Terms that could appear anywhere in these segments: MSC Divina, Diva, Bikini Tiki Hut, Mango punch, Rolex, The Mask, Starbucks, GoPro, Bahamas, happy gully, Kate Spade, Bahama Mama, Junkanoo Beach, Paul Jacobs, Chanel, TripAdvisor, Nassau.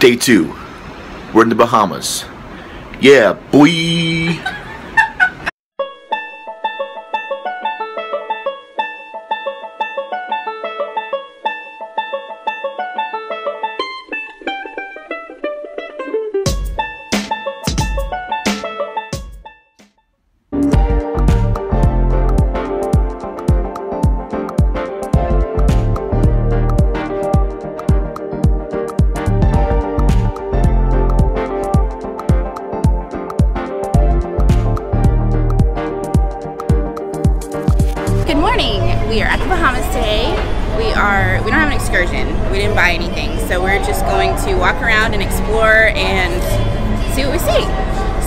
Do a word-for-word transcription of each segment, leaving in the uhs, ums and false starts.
Day two. We're in the Bahamas. Yeah, boy. We are at the Bahamas today. We are, we don't have an excursion. We didn't buy anything. So we're just going to walk around and explore and see what we see.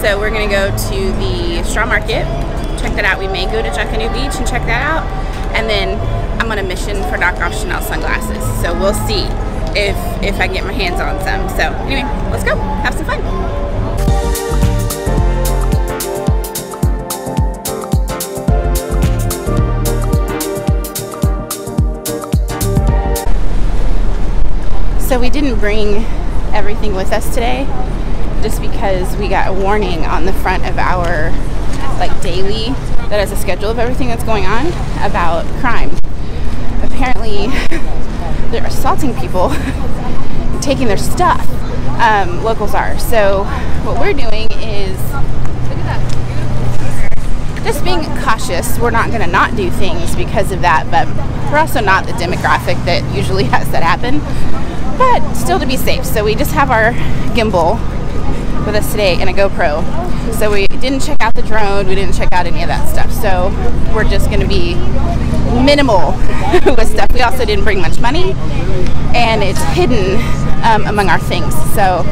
So we're gonna go to the straw market, check that out. We may go to Junkanoo Beach and check that out. And then I'm on a mission for knockoff Chanel sunglasses. So we'll see if, if I can get my hands on some. So anyway, let's go, have some fun. So we didn't bring everything with us today just because we got a warning on the front of our like daily that has a schedule of everything that's going on about crime. Apparently they're assaulting people, taking their stuff, um, locals are. So what we're doing is just being cautious. We're not gonna not do things because of that, but we're also not the demographic that usually has that happen. But still to be safe, so we just have our gimbal with us today and a GoPro. So we didn't check out the drone, we didn't check out any of that stuff. So we're just gonna be minimal with stuff. We also didn't bring much money and it's hidden um, among our things. So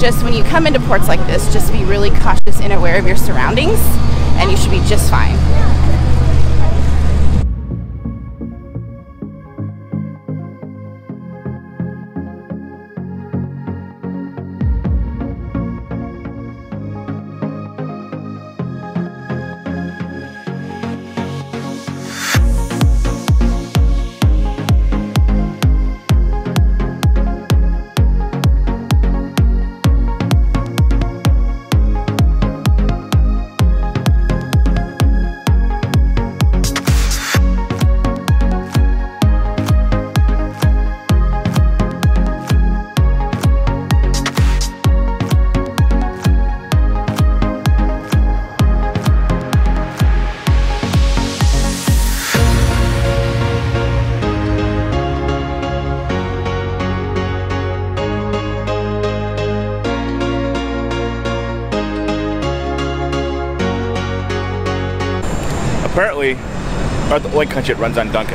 just when you come into ports like this, just be really cautious and aware of your surroundings and you should be just fine. Apparently, or the oil country it runs on Duncan.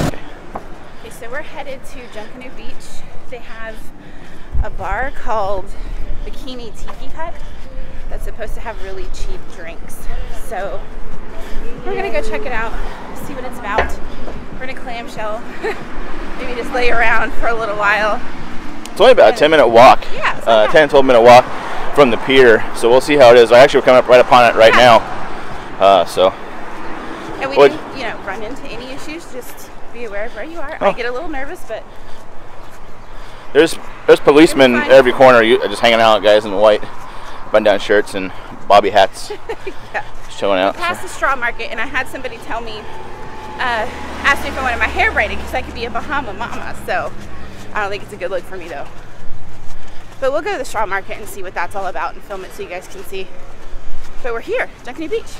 Okay, so we're headed to Junkanoo Beach. They have a bar called Bikini Tiki Hut that's supposed to have really cheap drinks. So we're gonna go check it out, see what it's about. We're gonna clamshell, maybe just lay around for a little while. It's only about a ten minute walk. Yeah, it's uh, ten, twelve minute walk from the pier, so we'll see how it is. I actually we're coming up right upon it right yeah. now, uh, so. And we well, didn't, you know, run into any issues. Just be aware of where you are. Oh. I get a little nervous, but there's there's policemen at every corner, you, just hanging out, guys in white button-down shirts and bobby hats, yeah. Just chilling out. We passed so. the straw market, and I had somebody tell me, uh, asked me if I wanted my hair braided because I could be a Bahama Mama. So I don't think it's a good look for me though. But we'll go to the straw market and see what that's all about and film it so you guys can see. But we're here, Junkanoo Beach.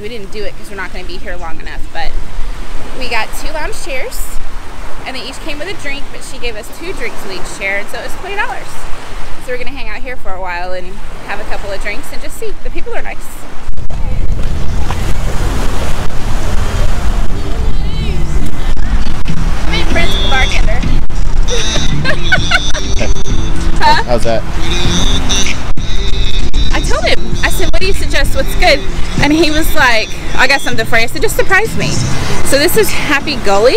We didn't do it because we're not going to be here long enough, but we got two lounge chairs and they each came with a drink, but she gave us two drinks with each chair, and so it was twenty dollars. So we're going to hang hang out here for a while and have a couple of drinks and just see. The people are nice. I'm in friends with the bartender. Huh? How's that? I told him. I said, what do you suggest? What's good? And he was like, I got something for you. I said, just surprise me. So this is Happy Gully,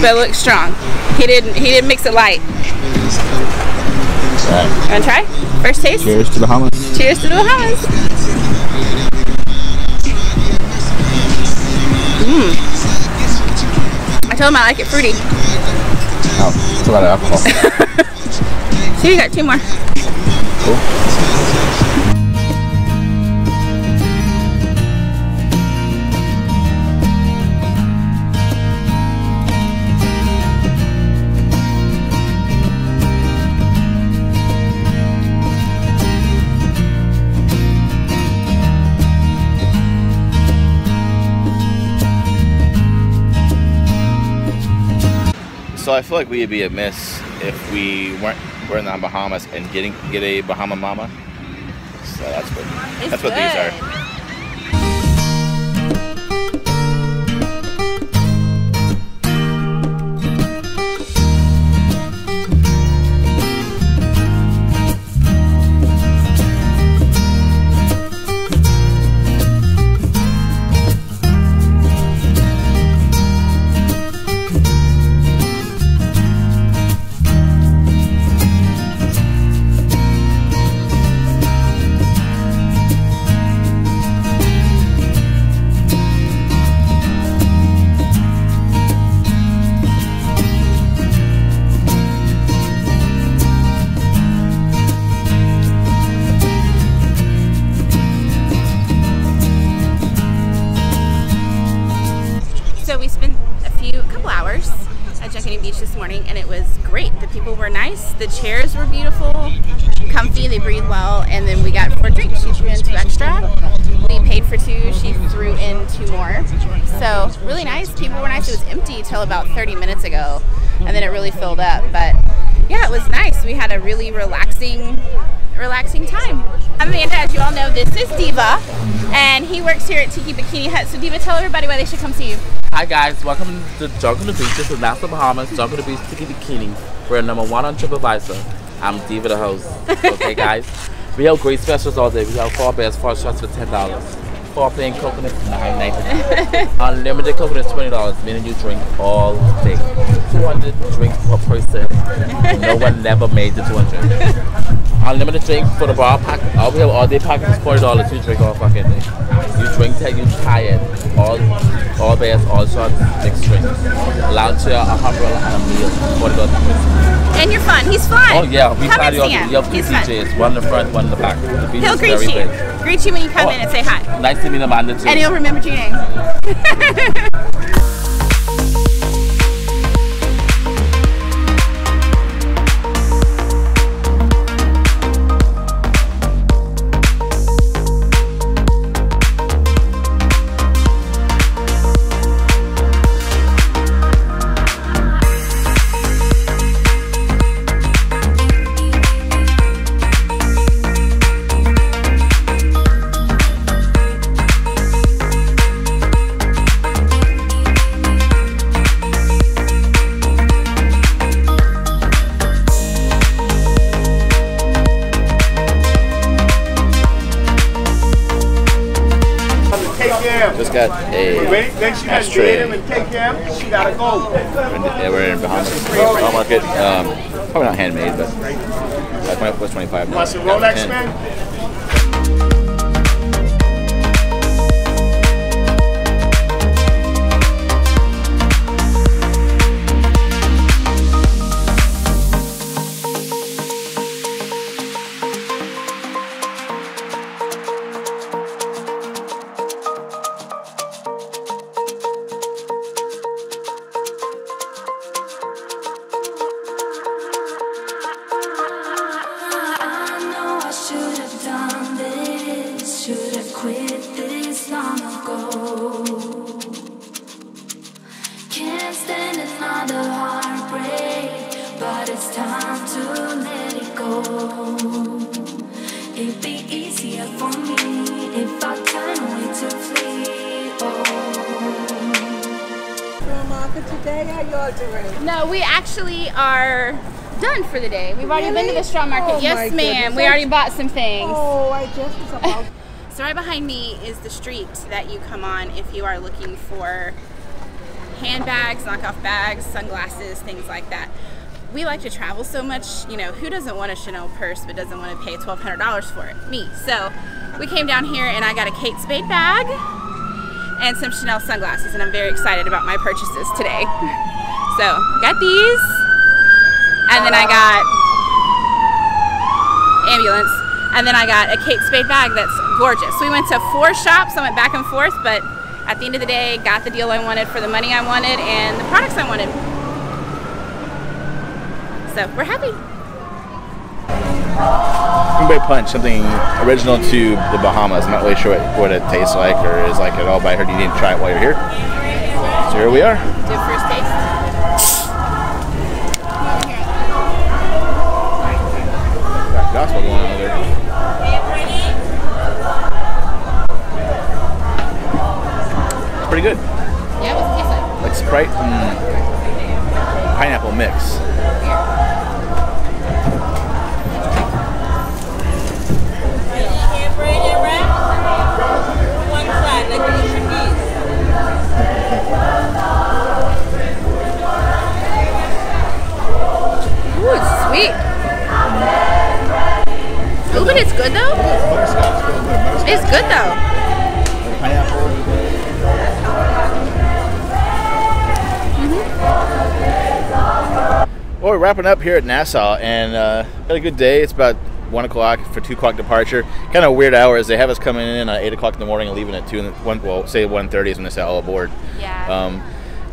but it looks strong. He didn't. He didn't mix it light. Right. You wanna try? First taste? Cheers to the Bahamas. Cheers to the Bahamas. Mmm. I told him I like it fruity. Oh, it's a lot of alcohol. See, we got two more. Cool. So I feel like we would be amiss if we weren't were in the Bahamas and getting get a Bahama Mama. So that's what it's that's good. What these are. Beach this morning, and it was great. The people were nice, the chairs were beautiful, comfy, they breathe well, and then we got four drinks. She threw in two extra. We paid for two, she threw in two more. So really nice, people were nice. It was empty till about thirty minutes ago, and then it really filled up. But yeah, it was nice. We had a really relaxing relaxing time. I'm Amanda, as you all know. This is Diva, and he works here at Tiki Bikini Hut. So Diva, tell everybody why they should come see you. Hi guys, welcome to Junkanoo Beach. This is Nassau, Bahamas, Junkanoo Beach, Tiki Bikini. We're number one on TripAdvisor. I'm Diva the host. Okay guys, we have great specials all day. We have four bears, four shots for ten dollars. Four plain coconuts, nine ninety-nine. Unlimited coconuts, twenty dollars. Meaning you drink all day. two hundred drinks per person. No one never made the two hundred. Unlimited drink for the bar pack. All we have all day pack is forty dollars. You drink all fucking day. You drink till you tired. All all bears, all shots, mixed drinks. Lounge chair, a hot roller, and a meal. forty dollars per person. And you're fun. He's fun. Oh yeah, we party all day. You have two D Js. One in the front, one in the back. The beach he'll is greet very you. Big. Greet you when you come oh, in and say hi. Nice to meet Amanda too. And he'll remember your name. Just got a ashtray. Yeah, we're in Bahamas. I'll mark it. Um, probably not handmade, but that's my plus twenty-five. Now. Plus a Rolex, man. are y'all doing? No, we actually are done for the day. We've already really? been to the straw market. Oh, yes, ma'am. We already bought some things. Oh, I just was about. So right behind me is the street that you come on if you are looking for handbags, knockoff bags, sunglasses, things like that. We like to travel so much, you know, who doesn't want a Chanel purse but doesn't want to pay twelve hundred dollars for it? Me. So we came down here and I got a Kate Spade bag and some Chanel sunglasses, and I'm very excited about my purchases today. So got these, and then I got ambulance, and then I got a Kate Spade bag that's gorgeous. We went to four shops, I went back and forth, but at the end of the day, got the deal I wanted for the money I wanted and the products I wanted. So we're happy. Mango punch, something original to the Bahamas. I'm not really sure what, what it tastes like or is like at all, but I heard you need to try it while you're here. So here we are. Do a first taste. Got gospel going on over there. Pretty good. Yeah, what's it taste like? Like Sprite and pineapple mix. Ooh, it's sweet. Ooh, but it's good though. It's good though. Well, we're wrapping up here at Nassau, and uh, had a good day. It's about one o'clock for two o'clock departure. Kind of weird hours. They have us coming in at eight o'clock in the morning and leaving at two. And one, well, say one thirty is when they set all aboard. Yeah. Um,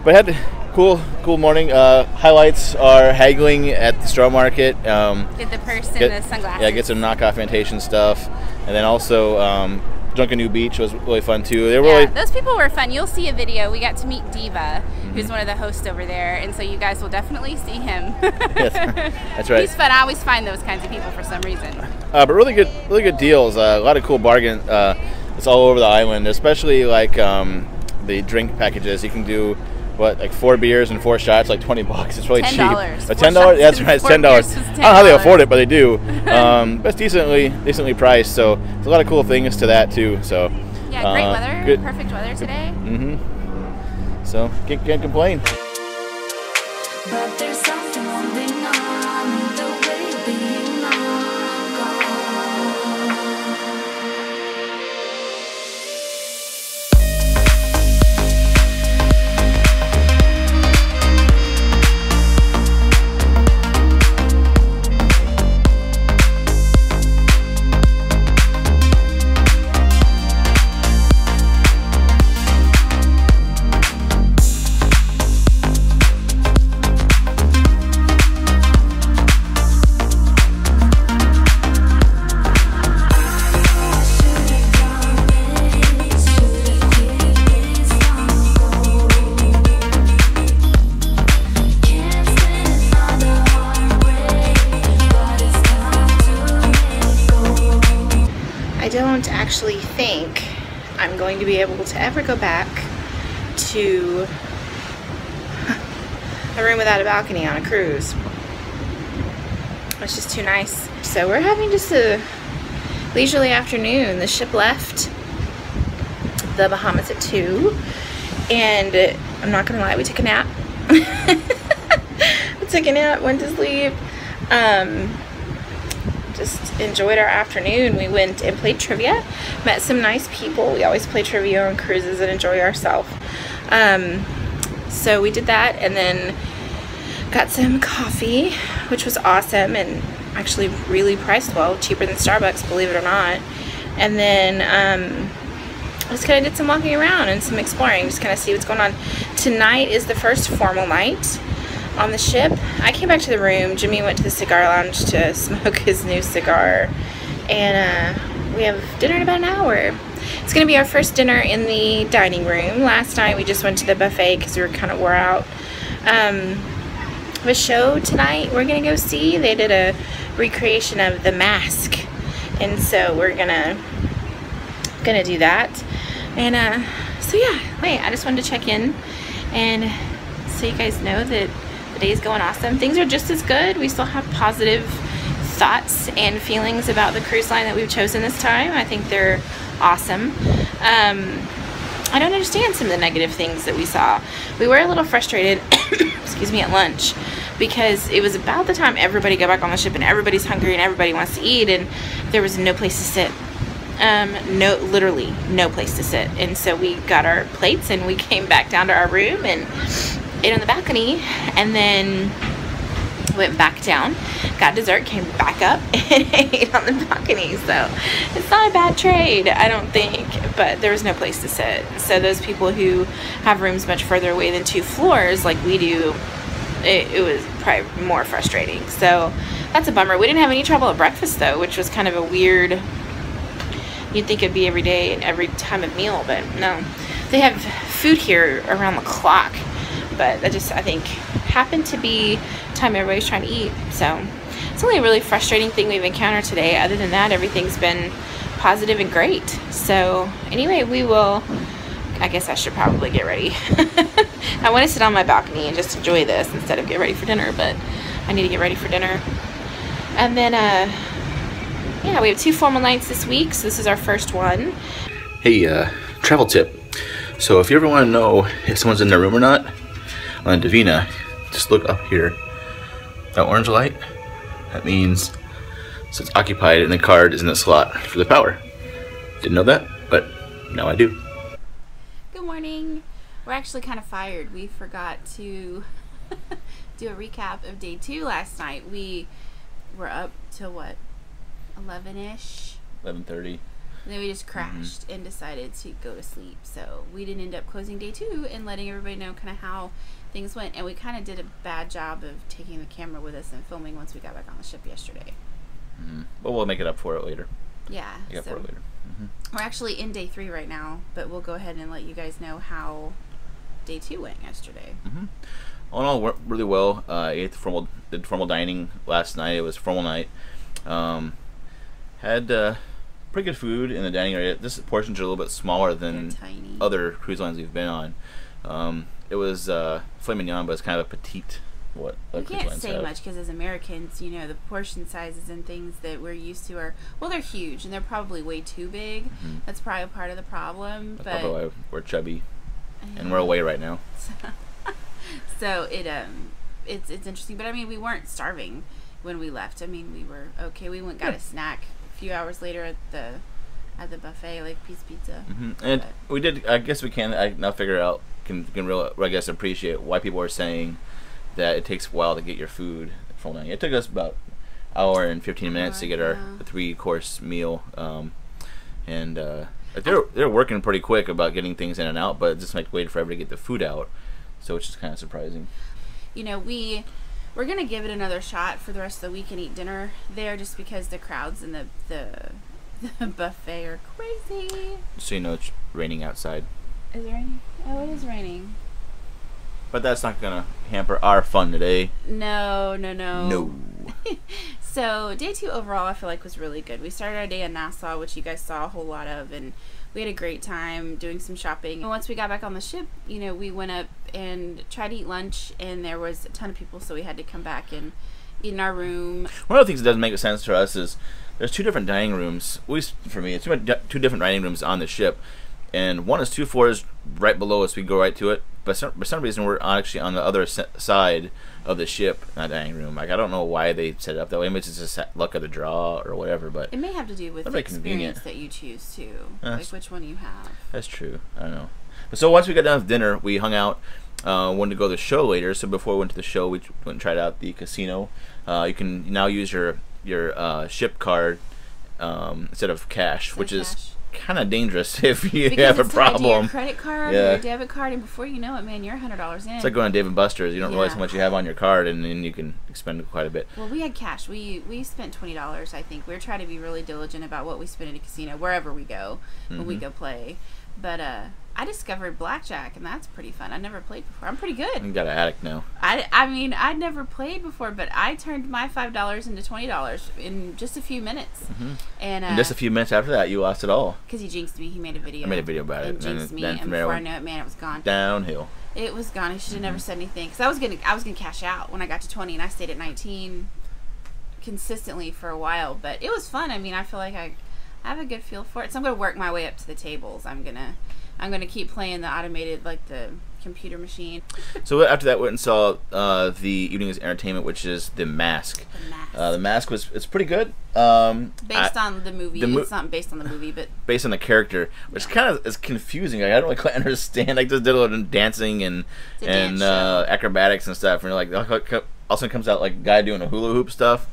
but had a cool, cool morning. Uh, highlights are haggling at the straw market. Um, get the purse and get, the sunglasses. Yeah, get some knockoff plantation stuff, and then also. Um, Junkanoo Beach was really fun too. They were yeah, really those people were fun. You'll see a video. We got to meet Diva, mm-hmm. who's one of the hosts over there, and so you guys will definitely see him. Yes, that's right. He's fun. I always find those kinds of people for some reason. Uh, but really good, really good deals. Uh, a lot of cool bargain. Uh, it's all over the island, especially like um, the drink packages. You can do what, like four beers and four shots, like twenty bucks. It's really ten dollars. Cheap. But ten dollars. That's right. It's ten dollars. I don't know how they afford it, but they do. Um, but it's decently, decently priced. So there's a lot of cool things to that too. So yeah, great uh, weather. Good, perfect weather today. Mm-hmm. So can't, can't complain. But there's something holding on, the way being actually think I'm going to be able to ever go back to a room without a balcony on a cruise. It's just too nice. So we're having just a leisurely afternoon. The ship left the Bahamas at two, and I'm not gonna lie, we took a nap. We took a nap, went to sleep. Um, Just enjoyed our afternoon. We went and played trivia, met some nice people. We always play trivia on cruises and enjoy ourselves. Um, so we did that, and then got some coffee, which was awesome and actually really priced well, cheaper than Starbucks, believe it or not. And then um, just kind of did some walking around and some exploring, just kind of see what's going on. Tonight is the first formal night on the ship. I came back to the room. Jimmy went to the cigar lounge to smoke his new cigar, and uh, we have dinner in about an hour. It's gonna be our first dinner in the dining room. Last night we just went to the buffet because we were kind of wore out. Um, the show tonight we're gonna go see, they did a recreation of The Mask, and so we're gonna gonna do that. And uh, so yeah, wait, I just wanted to check in and so you guys know that the day is going awesome. Things are just as good. We still have positive thoughts and feelings about the cruise line that we've chosen this time. I think they're awesome. Um, I don't understand some of the negative things that we saw. We were a little frustrated, excuse me, at lunch, because it was about the time everybody got back on the ship and everybody's hungry and everybody wants to eat, and there was no place to sit. Um, no, literally no place to sit. And so we got our plates and we came back down to our room and ate on the balcony, and then went back down, got dessert, came back up, and ate on the balcony. So it's not a bad trade, I don't think, but there was no place to sit. So those people who have rooms much further away than two floors like we do, it, it was probably more frustrating. So that's a bummer. We didn't have any trouble at breakfast though, which was kind of a weird, you'd think it'd be every day and every time of meal, but no. They have food here around the clock, but that just, I think, happened to be time everybody's trying to eat. So it's only a really frustrating thing we've encountered today. Other than that, everything's been positive and great. So anyway, we will, I guess I should probably get ready. I want to sit on my balcony and just enjoy this instead of get ready for dinner, but I need to get ready for dinner. And then, uh, yeah, we have two formal nights this week, so this is our first one. Hey, uh, travel tip. So if you ever want to know if someone's in their room or not, on Divina, just look up here. That orange light, that means so it's occupied and the card is in the slot for the power. Didn't know that, but now I do. Good morning. We're actually kind of fired. We forgot to do a recap of day two last night. We were up till what, eleven-ish? eleven thirty. And then we just crashed mm-hmm. and decided to go to sleep. So we didn't end up closing day two and letting everybody know kind of how things went. And we kind of did a bad job of taking the camera with us and filming once we got back on the ship yesterday. Mm-hmm. But we'll make it up for it later. Yeah. Make it up so for it later. Mm-hmm. We're actually in day three right now, but we'll go ahead and let you guys know how day two went yesterday. Mm-hmm. All in all, worked really well. Uh, I ate the formal, did formal dining last night. It was formal night. Um, had... Uh, pretty good food in the dining area. This portions are a little bit smaller than other cruise lines we've been on. Um, it was uh, filet mignon, but it's kind of a petite. What you can't say have. much because as Americans, you know, the portion sizes and things that we're used to are, well, they're huge and they're probably way too big. Mm-hmm. That's probably part of the problem. That's but why we're chubby, yeah. And we're away right now. So, so it um, it's it's interesting, but I mean, we weren't starving when we left. I mean, we were okay. We went got yeah. a snack. Few hours later at the at the buffet, like piece pizza. Mm-hmm. And but. we did. I guess we can I now figure out can can real I guess appreciate why people are saying that it takes a while to get your food. From it took us about hour and fifteen minutes hour, to get our yeah. three course meal. Um, and uh, they're they're working pretty quick about getting things in and out, but it just like waited forever to get the food out. So it's just kind of surprising. You know we. We're going to give it another shot for the rest of the week and eat dinner there just because the crowds and the, the, the buffet are crazy. So you know it's raining outside. Is it raining? Oh, it is raining. But that's not going to hamper our fun today. No, no, no. No. So day two overall I feel like was really good. We started our day in Nassau, which you guys saw a whole lot of, and we had a great time doing some shopping. And once we got back on the ship, you know, we went up and tried to eat lunch, and there was a ton of people, so we had to come back and eat in our room. One of the things that doesn't make sense to us is there's two different dining rooms, at least for me, it's two different dining rooms on the ship. And one is two floors right below us, we go right to it. But some, for some reason, we're actually on the other side of the ship, not dining room. Like, I don't know why they set it up that way. Maybe it's just luck of the draw or whatever. But it may have to do with the experience convenient. that you choose, too. That's, like, which one you have. That's true. I don't know. But so once we got done with dinner, we hung out. Uh, wanted to go to the show later. So before we went to the show, we went and tried out the casino. Uh, you can now use your, your uh, ship card um, instead of cash, instead which of is... Cash. Kind of dangerous if you because have it's a problem. Tied to your credit card, yeah. or your debit card, and before you know it, man, you're one hundred dollars in. It's like going to Dave and Buster's. You don't yeah. realize how much you have on your card, and then you can expend quite a bit. Well, we had cash. We we spent twenty dollars, I think. We we're trying to be really diligent about what we spend in a casino, wherever we go, when mm-hmm. we go play. But uh, I discovered blackjack, and that's pretty fun. I never played before. I'm pretty good. You got an addict now. I, I mean, I'd never played before, but I turned my five dollars into twenty dollars in just a few minutes. Mm-hmm. And, uh, and just a few minutes after that, you lost it all. Because he jinxed me. He made a video. I made a video about and it. Jinxed and jinxed me, and before I know it, man, it was gone. Downhill. It was gone. She should have mm-hmm. never said anything, because I was gonna I was gonna cash out when I got to twenty, and I stayed at nineteen consistently for a while. But it was fun. I mean, I feel like I, I have a good feel for it. So I'm gonna work my way up to the tables. I'm gonna I'm gonna keep playing the automated, like the computer machine. So after that, went and saw uh, the evening's entertainment, which is The Mask. The Mask. Uh, the Mask was it's pretty good. Um, based I, on the movie, the mo it's not based on the movie, but based on the character, which yeah. kind of is confusing. Like, I don't really quite understand. Like, just did a lot of dancing and and dance uh, acrobatics and stuff, and like also comes out like a guy doing a hula hoop stuff.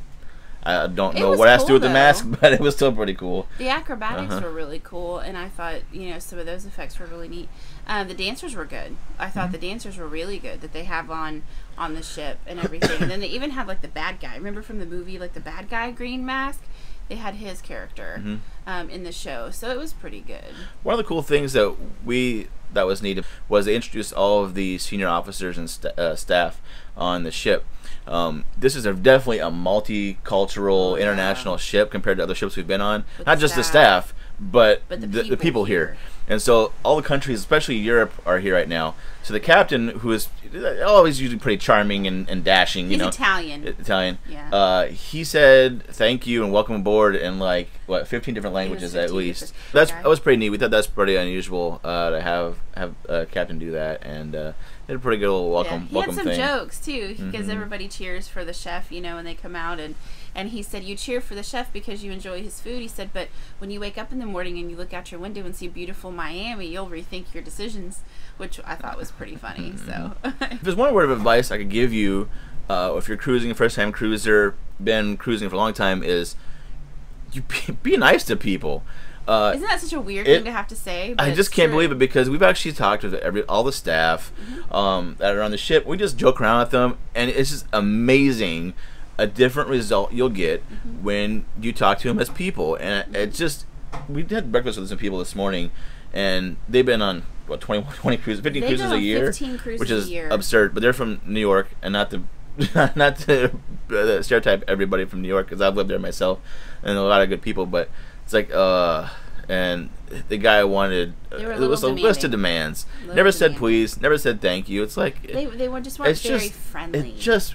I don't know what cool, has to do with though. The mask, but it was still pretty cool. The acrobatics uh-huh. were really cool, and I thought, you know, some of those effects were really neat. Uh, the dancers were good. I thought mm-hmm. the dancers were really good that they have on on the ship and everything. And then they even had, like, the bad guy. Remember from the movie, like, the bad guy green mask? They had his character mm-hmm. um, in the show, so it was pretty good. One of the cool things that we... that was needed was they introduced all of the senior officers and st uh, staff on the ship. Um, this is a, definitely a multicultural, international yeah. ship compared to other ships we've been on. With Not the just staff. the staff, but, but the, the people, the people here. here. And so all the countries, especially Europe, are here right now. So the captain, who is always usually pretty charming and, and dashing, you He's know, Italian. Italian. Yeah. Uh, he said thank you and welcome aboard in like what fifteen different languages fifteen at least. Different. That's okay. That was pretty neat. We thought that's pretty unusual uh, to have have uh, captain do that, and uh, they did a pretty good little welcome. Yeah. He welcome had some thing. jokes too, because mm-hmm. everybody cheers for the chef, you know, when they come out, and and he said you cheer for the chef because you enjoy his food. He said, but when you wake up in the morning and you look out your window and see beautiful Miami, you'll rethink your decisions, which I thought was pretty funny. So, if there's one word of advice I could give you, uh, if you're cruising, first-time cruiser, been cruising for a long time, is you be, be nice to people. Uh, Isn't that such a weird it, thing to have to say? But I just can't true. believe it, because we've actually talked with every all the staff mm-hmm. um, that are on the ship. We just joke around with them, and it's just amazing a different result you'll get mm-hmm. when you talk to them as people. And mm-hmm. it just we had breakfast with some people this morning, and they've been on what twenty, twenty cruises, fifteen they cruises a year, cruises which is year. absurd. But they're from New York, and not the not to stereotype everybody from New York, because I've lived there myself, and a lot of good people. But it's like, uh, and the guy wanted uh, it was a demanding. list of demands. Never demanding. said please, never said thank you. It's like they they were just weren't very just, friendly. It just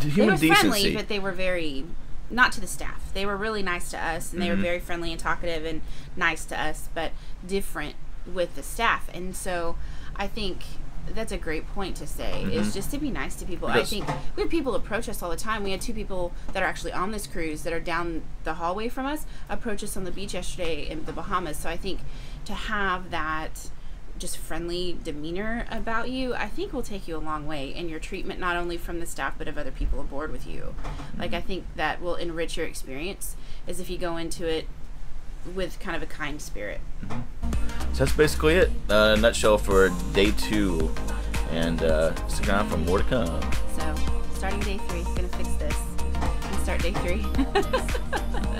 human they were decency. friendly, but they were very. Not to the staff. They were really nice to us, and they mm-hmm. were very friendly and talkative and nice to us, but different with the staff. And so I think that's a great point to say, mm-hmm. is just to be nice to people. Yes. I think we have people approach us all the time. We had two people that are actually on this cruise that are down the hallway from us approach us on the beach yesterday in the Bahamas. So I think to have that just friendly demeanor about you, I think will take you a long way in your treatment, not only from the staff, but of other people aboard with you. Mm-hmm. Like, I think that will enrich your experience, is if you go into it with kind of a kind spirit. Mm-hmm. So that's basically it. Uh, nutshell for day two. And uh, stick around for more to come. So, starting day three, gonna fix this and start day three.